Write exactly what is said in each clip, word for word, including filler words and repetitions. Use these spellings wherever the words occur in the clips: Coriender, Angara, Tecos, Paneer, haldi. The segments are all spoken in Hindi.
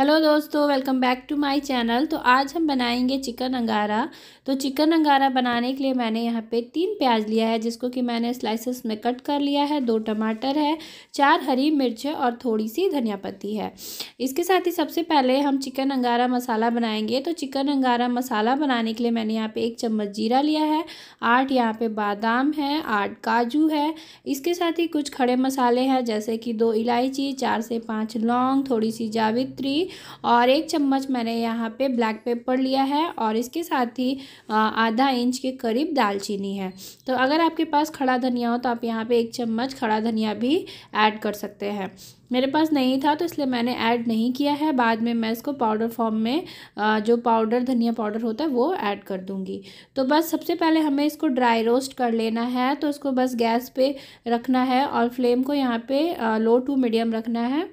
हेलो दोस्तों, welcome back to my channel. तो आज हम बनाएंगे चिकन अंगारा। तो चिकन अंगारा बनाने के लिए मैंने यहाँ पे तीन प्याज लिया है, जिसको कि मैंने स्लाइसेस में कट कर लिया है। दो टमाटर है, चार हरी मिर्च है और थोड़ी सी धनिया पत्ती है। इसके साथ ही सबसे पहले हम चिकन अंगारा मसाला बनाएंगे। तो चिकन अंगारा मसाला बनाने के लिए मैंने यहाँ पर एक चम्मच जीरा लिया है, आठ यहाँ पर बादाम है, आठ काजू है। इसके साथ ही कुछ खड़े मसाले हैं, जैसे कि दो इलायची, चार से पाँच लौंग, थोड़ी सी जावित्री और एक चम्मच मैंने यहाँ पे ब्लैक पेपर लिया है और इसके साथ ही आधा इंच के करीब दालचीनी है। तो अगर आपके पास खड़ा धनिया हो तो आप यहाँ पे एक चम्मच खड़ा धनिया भी ऐड कर सकते हैं। मेरे पास नहीं था तो इसलिए मैंने ऐड नहीं किया है, बाद में मैं इसको पाउडर फॉर्म में जो पाउडर धनिया पाउडर होता है वो ऐड कर दूंगी। तो बस सबसे पहले हमें इसको ड्राई रोस्ट कर लेना है। तो इसको बस गैस पे रखना है और फ्लेम को यहाँ पे लो टू मीडियम रखना है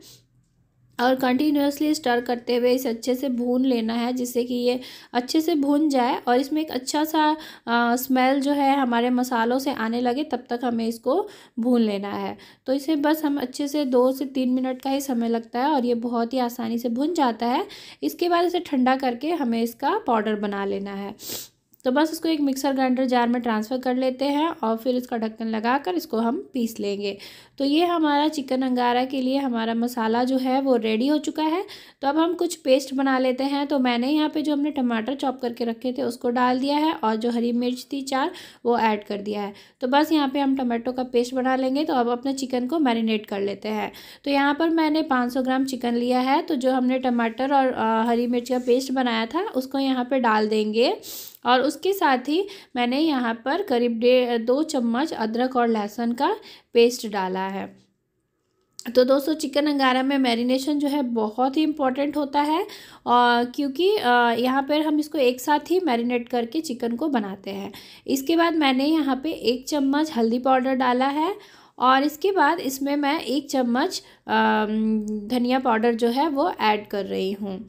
और कंटिन्यूअसली स्टर करते हुए इसे अच्छे से भून लेना है, जिससे कि ये अच्छे से भून जाए और इसमें एक अच्छा सा आ, स्मेल जो है हमारे मसालों से आने लगे। तब तक हमें इसको भून लेना है। तो इसे बस हम अच्छे से दो से तीन मिनट का ही समय लगता है और ये बहुत ही आसानी से भुन जाता है। इसके बाद इसे ठंडा करके हमें इसका पाउडर बना लेना है। तो बस इसको एक मिक्सर ग्राइंडर जार में ट्रांसफ़र कर लेते हैं और फिर इसका ढक्कन लगाकर इसको हम पीस लेंगे। तो ये हमारा चिकन अंगारा के लिए हमारा मसाला जो है वो रेडी हो चुका है। तो अब हम कुछ पेस्ट बना लेते हैं। तो मैंने यहाँ पे जो हमने टमाटर चॉप करके रखे थे उसको डाल दिया है और जो हरी मिर्च थी चार वो ऐड कर दिया है। तो बस यहाँ पर हम टमाटो का पेस्ट बना लेंगे। तो अब अपने चिकन को मैरिनेट कर लेते हैं। तो यहाँ पर मैंने पाँच सौ ग्राम चिकन लिया है। तो जो हमने टमाटर और हरी मिर्च का पेस्ट बनाया था उसको यहाँ पर डाल देंगे और उसके साथ ही मैंने यहाँ पर करीब डेढ़ दो चम्मच अदरक और लहसुन का पेस्ट डाला है। तो दोस्तों, चिकन अंगारा में मैरिनेशन जो है बहुत ही इम्पॉर्टेंट होता है और क्योंकि यहाँ पर हम इसको एक साथ ही मैरिनेट करके चिकन को बनाते हैं। इसके बाद मैंने यहाँ पे एक चम्मच हल्दी पाउडर डाला है और इसके बाद इसमें मैं एक चम्मच धनिया पाउडर जो है वो ऐड कर रही हूँ।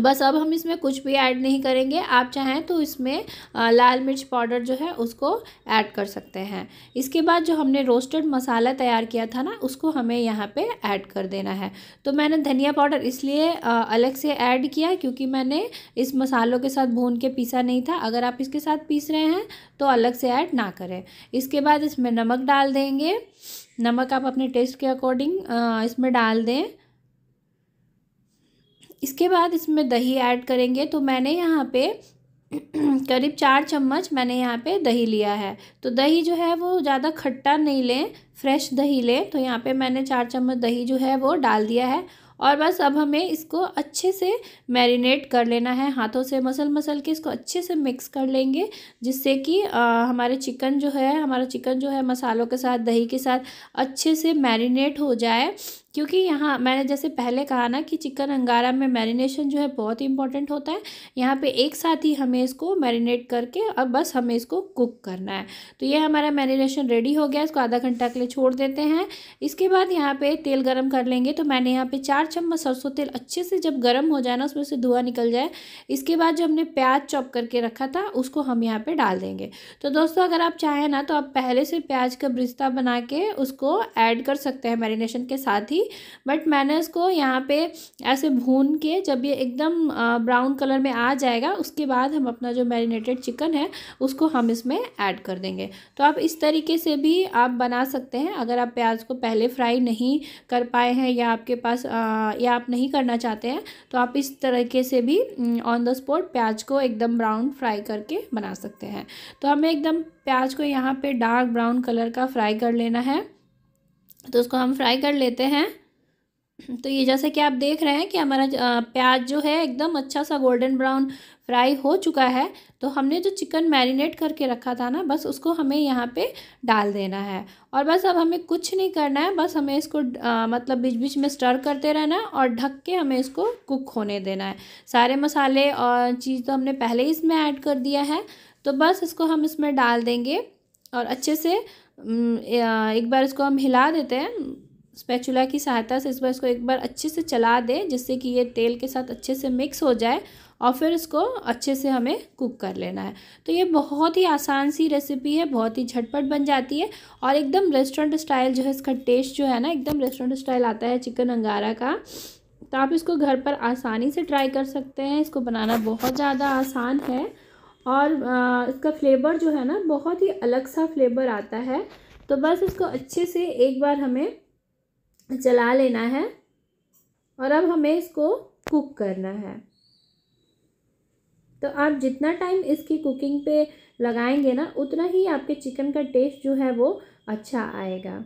बस अब हम इसमें कुछ भी ऐड नहीं करेंगे। आप चाहें तो इसमें लाल मिर्च पाउडर जो है उसको ऐड कर सकते हैं। इसके बाद जो हमने रोस्टेड मसाला तैयार किया था ना उसको हमें यहाँ पे ऐड कर देना है। तो मैंने धनिया पाउडर इसलिए अलग से ऐड किया क्योंकि मैंने इस मसालों के साथ भून के पीसा नहीं था। अगर आप इसके साथ पीस रहे हैं तो अलग से ऐड ना करें। इसके बाद इसमें नमक डाल देंगे। नमक आप अपने टेस्ट के अकॉर्डिंग इसमें डाल दें। इसके बाद इसमें दही ऐड करेंगे। तो मैंने यहाँ पे करीब चार चम्मच मैंने यहाँ पे दही लिया है। तो दही जो है वो ज़्यादा खट्टा नहीं लें, फ्रेश दही लें। तो यहाँ पे मैंने चार चम्मच दही जो है वो डाल दिया है और बस अब हमें इसको अच्छे से मैरिनेट कर लेना है। हाथों से मसल मसल के इसको अच्छे से मिक्स कर लेंगे, जिससे कि हमारे चिकन जो है हमारा चिकन जो है मसालों के साथ दही के साथ अच्छे से मैरिनेट हो जाए। क्योंकि यहाँ मैंने जैसे पहले कहा ना कि चिकन अंगारा में मैरिनेशन जो है बहुत इंपॉर्टेंट होता है। यहाँ पे एक साथ ही हमें इसको मैरिनेट करके अब बस हमें इसको कुक करना है। तो ये हमारा मैरिनेशन रेडी हो गया। इसको आधा घंटा के लिए छोड़ देते हैं। इसके बाद यहाँ पे तेल गरम कर लेंगे। तो मैंने यहाँ पे चार चम्मच सरसों तेल अच्छे से जब गर्म हो जाए ना उसमें से धुआं निकल जाए। इसके बाद जो हमने प्याज चॉप करके रखा था उसको हम यहाँ पर डाल देंगे। तो दोस्तों, अगर आप चाहें ना तो आप पहले से प्याज का ब्रिस्ता बना के उसको ऐड कर सकते हैं मैरिनेशन के साथ ही। बट मैंने इसको यहाँ पे ऐसे भून के जब ये एकदम ब्राउन कलर में आ जाएगा उसके बाद हम अपना जो मैरिनेटेड चिकन है उसको हम इसमें ऐड कर देंगे। तो आप इस तरीके से भी आप बना सकते हैं। अगर आप प्याज को पहले फ्राई नहीं कर पाए हैं या आपके पास आ, या आप नहीं करना चाहते हैं तो आप इस तरीके से भी ऑन द स्पॉट प्याज को एकदम ब्राउन फ्राई करके बना सकते हैं। तो हमें एकदम प्याज को यहाँ पे डार्क ब्राउन कलर का फ्राई कर लेना है। तो उसको हम फ्राई कर लेते हैं। तो ये जैसे कि आप देख रहे हैं कि हमारा प्याज जो है एकदम अच्छा सा गोल्डन ब्राउन फ्राई हो चुका है। तो हमने जो चिकन मैरिनेट करके रखा था ना बस उसको हमें यहाँ पे डाल देना है और बस अब हमें कुछ नहीं करना है। बस हमें इसको आ, मतलब बीच बीच में स्टर करते रहना है और ढक के हमें इसको कुक होने देना है। सारे मसाले और चीज़ तो हमने पहले ही इसमें ऐड कर दिया है। तो बस इसको हम इसमें डाल देंगे और अच्छे से एक बार इसको हम हिला देते हैं स्पैचुला की सहायता से। इस बार इसको एक बार अच्छे से चला दें जिससे कि ये तेल के साथ अच्छे से मिक्स हो जाए और फिर इसको अच्छे से हमें कुक कर लेना है। तो ये बहुत ही आसान सी रेसिपी है, बहुत ही झटपट बन जाती है और एकदम रेस्टोरेंट स्टाइल जो है इसका टेस्ट जो है ना एकदम रेस्टोरेंट स्टाइल आता है चिकन अंगारा का। तो आप इसको घर पर आसानी से ट्राई कर सकते हैं। इसको बनाना बहुत ज़्यादा आसान है और इसका फ्लेवर जो है ना बहुत ही अलग सा फ्लेवर आता है। तो बस इसको अच्छे से एक बार हमें चला लेना है और अब हमें इसको कुक करना है। तो आप जितना टाइम इसकी कुकिंग पे लगाएंगे ना उतना ही आपके चिकन का टेस्ट जो है वो अच्छा आएगा।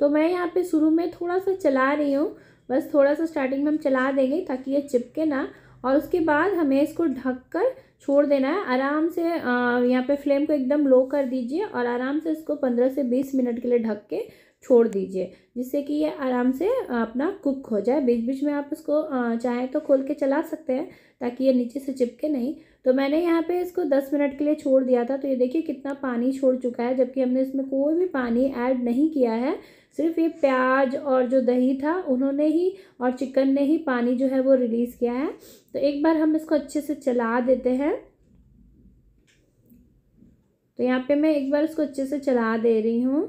तो मैं यहाँ पे शुरू में थोड़ा सा चला रही हूँ, बस थोड़ा सा स्टार्टिंग में हम चला देंगे ताकि ये चिपके ना, और उसके बाद हमें इसको ढककर छोड़ देना है। आराम से यहाँ पे फ्लेम को एकदम लो कर दीजिए और आराम से इसको पंद्रह से बीस मिनट के लिए ढक के छोड़ दीजिए, जिससे कि ये आराम से अपना कुक हो जाए। बीच बीच में आप इसको चाहे तो खोल के चला सकते हैं ताकि ये नीचे से चिपके नहीं। तो मैंने यहाँ पे इसको दस मिनट के लिए छोड़ दिया था, तो ये देखिए कितना पानी छोड़ चुका है, जबकि हमने इसमें कोई भी पानी ऐड नहीं किया है। सिर्फ ये प्याज और जो दही था उन्होंने ही और चिकन ने ही पानी जो है वो रिलीज़ किया है। तो एक बार हम इसको अच्छे से चला देते हैं। तो यहाँ पे मैं एक बार इसको अच्छे से चला दे रही हूँ।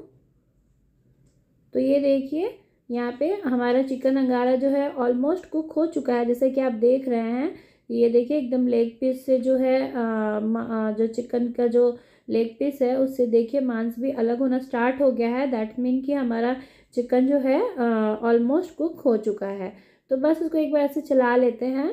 तो ये देखिए यहाँ पे हमारा चिकन अंगारा जो है ऑलमोस्ट कुक हो चुका है, जैसे कि आप देख रहे हैं। ये देखिए एकदम लेग पीस से जो है आ, जो चिकन का जो लेग पीस है उससे देखिए मांस भी अलग होना स्टार्ट हो गया है। दैट मीन कि हमारा चिकन जो है ऑलमोस्ट कुक हो चुका है। तो बस इसको एक बार ऐसे चला लेते हैं।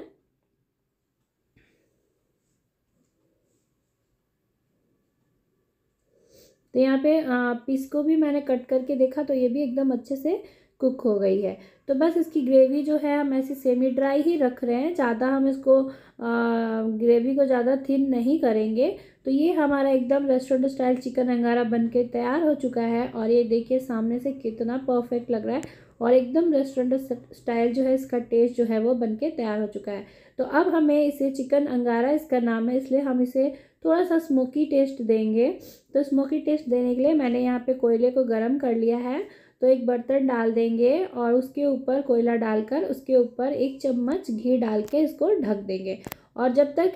तो यहाँ पे पीस को भी मैंने कट करके देखा तो ये भी एकदम अच्छे से कुक हो गई है। तो बस इसकी ग्रेवी जो है हम ऐसे सेमी ड्राई ही रख रहे हैं, ज़्यादा हम इसको आ, ग्रेवी को ज़्यादा थिन नहीं करेंगे। तो ये हमारा एकदम रेस्टोरेंट स्टाइल चिकन अंगारा बनके तैयार हो चुका है और ये देखिए सामने से कितना परफेक्ट लग रहा है और एकदम रेस्टोरेंट स्टाइल जो है इसका टेस्ट जो है वो बनके तैयार हो चुका है। तो अब हमें इसे चिकन अंगारा इसका नाम है, इसलिए हम इसे थोड़ा सा स्मोकी टेस्ट देंगे। तो स्मोकी टेस्ट देने के लिए मैंने यहाँ पे कोयले को गर्म कर लिया है। तो एक बर्तन डाल देंगे और उसके ऊपर कोयला डालकर उसके ऊपर एक चम्मच घी डाल के इसको ढक देंगे और जब तक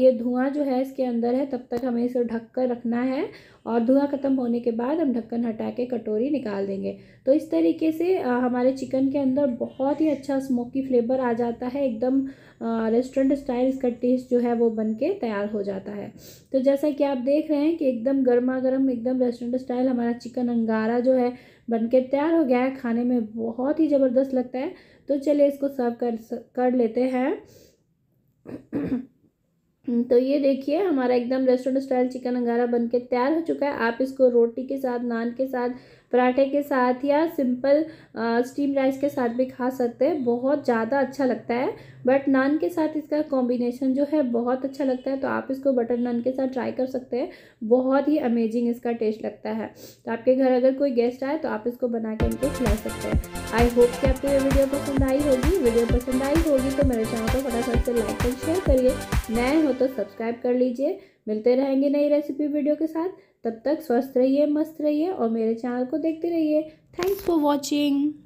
ये धुआं जो है इसके अंदर है तब तक हमें इसे ढक कर रखना है और धुआं ख़त्म होने के बाद हम ढक्कन हटा के कटोरी निकाल देंगे। तो इस तरीके से हमारे चिकन के अंदर बहुत ही अच्छा स्मोकी फ्लेवर आ जाता है, एकदम रेस्टोरेंट स्टाइल इसका टेस्ट जो है वो बनके तैयार हो जाता है। तो जैसा कि आप देख रहे हैं कि एकदम गर्मा गर्म एकदम रेस्टोरेंट स्टाइल हमारा चिकन अंगारा जो है बनके तैयार हो गया है। खाने में बहुत ही ज़बरदस्त लगता है। तो चलिए इसको सर्व कर कर लेते हैं। तो ये देखिए हमारा एकदम रेस्टोरेंट स्टाइल चिकन अंगारा बनके तैयार हो चुका है। आप इसको रोटी के साथ, नान के साथ, पराठे के साथ या सिंपल स्टीम राइस के साथ भी खा सकते हैं, बहुत ज़्यादा अच्छा लगता है। बट नान के साथ इसका कॉम्बिनेशन जो है बहुत अच्छा लगता है। तो आप इसको बटर नान के साथ ट्राई कर सकते हैं, बहुत ही अमेजिंग इसका टेस्ट लगता है। तो आपके घर अगर कोई गेस्ट आए तो आप इसको बना के उनको खिला सकते हैं। आई होप कि आपको ये वीडियो पसंद आई होगी। वीडियो पसंद आई होगी तो मेरे चैनल को फटाफट से लाइक एंड शेयर करिए, नए हो तो सब्सक्राइब कर लीजिए। मिलते रहेंगे नई रेसिपी वीडियो के साथ, तब तक स्वस्थ रहिए, मस्त रहिए और मेरे चैनल को देखते रहिए। Thanks for watching.